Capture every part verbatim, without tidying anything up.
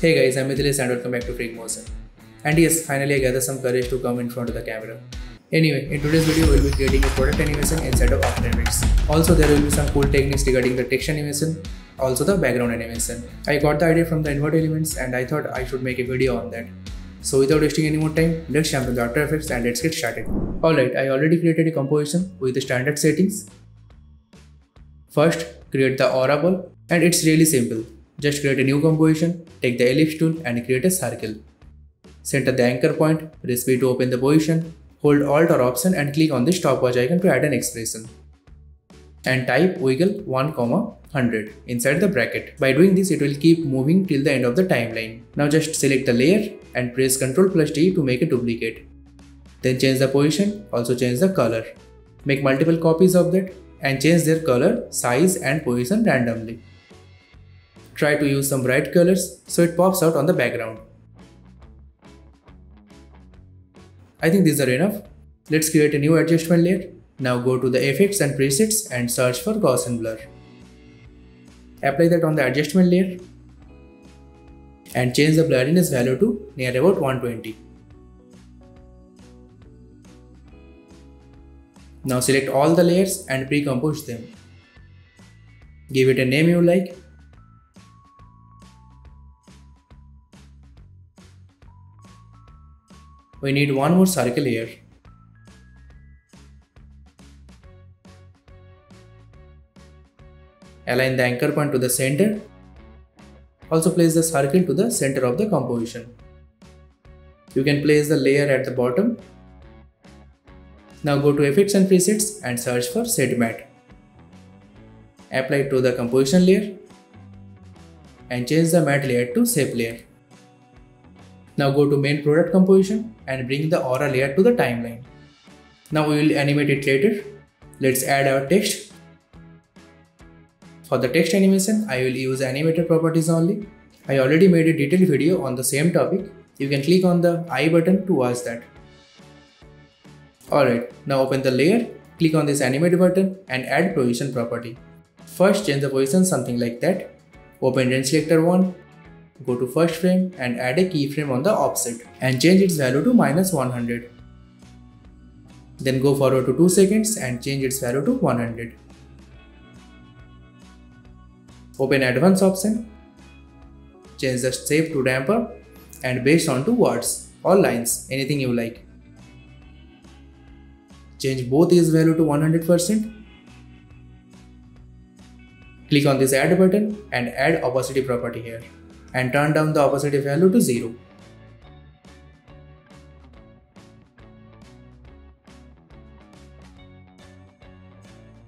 Hey guys, I'm Adil and welcome back to Freak Motions. And yes, finally I gather some courage to come in front of the camera. Anyway, in today's video we'll be creating a product animation inside of After Effects. Also there will be some cool techniques regarding the text animation, also the background animation. I got the idea from the invert elements and I thought I should make a video on that. So without wasting any more time, let's jump into After Effects and let's get started. Alright, I already created a composition with the standard settings. First, create the Aura Ball, and it's really simple. Just create a new composition, take the ellipse tool and create a circle. Center the anchor point, press B to open the position, hold Alt or Option and click on the stopwatch icon to add an expression. And type wiggle one, one hundred inside the bracket. By doing this, it will keep moving till the end of the timeline. Now just select the layer and press control plus D to make a duplicate. Then change the position, also change the color. Make multiple copies of that and change their color, size and position randomly. Try to use some bright colors so it pops out on the background. I think these are enough. Let's create a new adjustment layer. Now go to the effects and presets and search for Gaussian Blur. Apply that on the adjustment layer and change the blurriness value to near about one twenty. Now select all the layers and pre-compose them. Give it a name you like. We need one more circle here. Align the anchor point to the center. Also place the circle to the center of the composition. You can place the layer at the bottom. Now go to Effects and Presets and search for Set Matte. Apply it to the composition layer and change the matte layer to shape layer. Now go to main product composition and bring the aura layer to the timeline. Now we will animate it later. Let's add our text. For the text animation, I will use animator properties only. I already made a detailed video on the same topic. You can click on the I button to watch that. Alright, now open the layer, click on this animate button and add position property. First change the position something like that. Open range selector one. Go to first frame and add a keyframe on the offset and change its value to minus one hundred. Then go forward to two seconds and change its value to one hundred. Open advanced option, change the shape to ramp up and based on to words or lines, anything you like. Change both these value to one hundred percent. Click on this add button and add opacity property here. And turn down the opacity value to zero.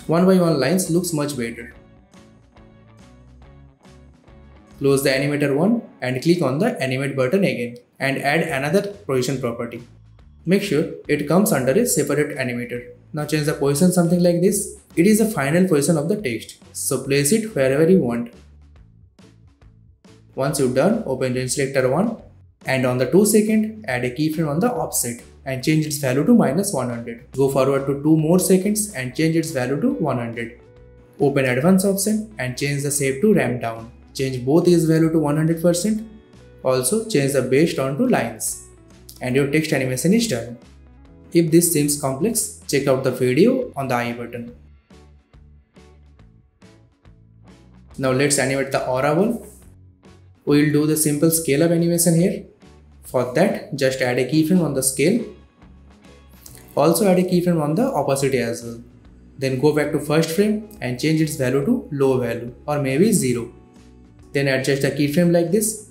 One by one lines looks much better. Close the animator one and click on the animate button again and add another position property. Make sure it comes under a separate animator. Now change the position something like this. It is the final position of the text, so place it wherever you want. Once you're done, open range selector one and on the two second, add a keyframe on the offset and change its value to minus one hundred. Go forward to two more seconds and change its value to one hundred. Open advanced option and change the shape to ramp down. Change both these value to one hundred percent. Also change the base down to lines. And your text animation is done. If this seems complex, check out the video on the I button. Now let's animate the aura ball. We will do the simple scale up animation here. For that, just add a keyframe on the scale. Also add a keyframe on the opacity as well. Then go back to first frame and change its value to low value or maybe zero. Then adjust the keyframe like this.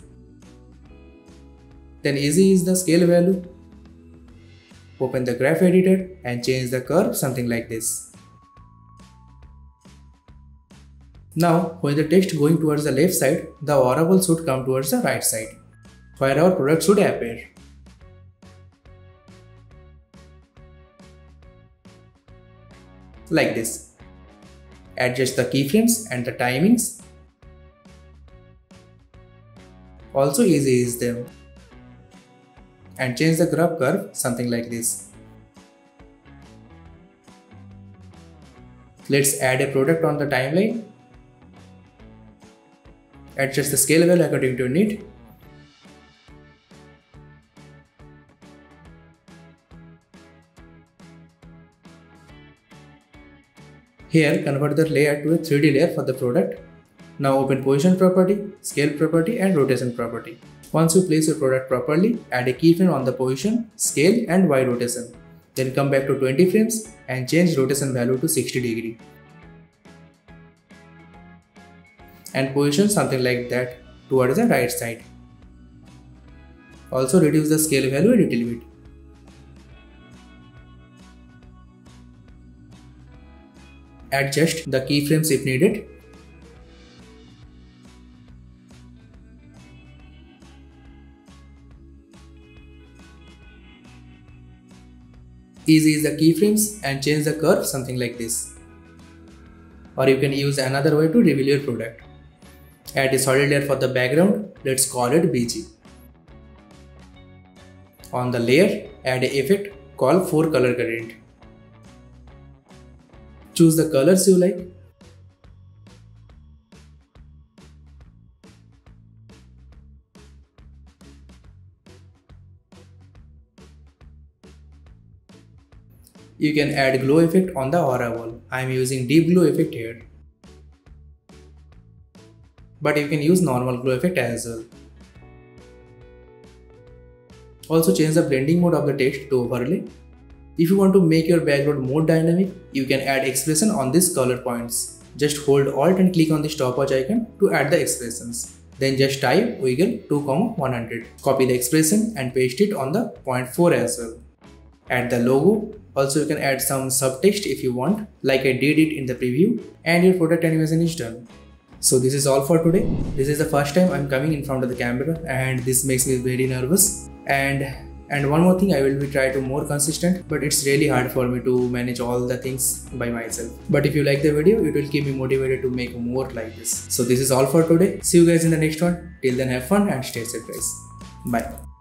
Then easy is the scale value. Open the graph editor and change the curve something like this. Now, with the text going towards the left side, the aura ball should come towards the right side, where our product should appear. Like this. Adjust the keyframes and the timings. Also easy is them. And change the graph curve something like this. Let's add a product on the timeline. Adjust the scale value according to your need Here convert the layer to a three D layer for the product. Now open position property, scale property and rotation property. Once you place your product properly, add a keyframe on the position, scale and Y rotation. Then come back to twenty frames and change rotation value to sixty degree. And position something like that towards the right side. Also reduce the scale value a little bit. Adjust the keyframes if needed. Easy is the keyframes and change the curve something like this. Or you can use another way to reveal your product. Add a solid layer for the background, let's call it B G. On the layer, add an effect called four color gradient. Choose the colors you like. You can add glow effect on the Aura Ball. I am using deep glow effect here. But you can use normal glow effect as well. Also change the blending mode of the text to overlay. If you want to make your background more dynamic, you can add expression on these color points. Just hold Alt and click on the stopwatch icon to add the expressions. Then just type wiggle two, one hundred. Copy the expression and paste it on the point four as well. Add the logo. Also you can add some subtext if you want, like I did it in the preview, and your product animation is done. So this is all for today. This is the first time I'm coming in front of the camera and this makes me very nervous. And and one more thing, I will be try to more consistent, but it's really hard for me to manage all the things by myself. But if you like the video, it will keep me motivated to make more like this. So this is all for today. See you guys in the next one. Till then, have fun and stay safe guys. Bye.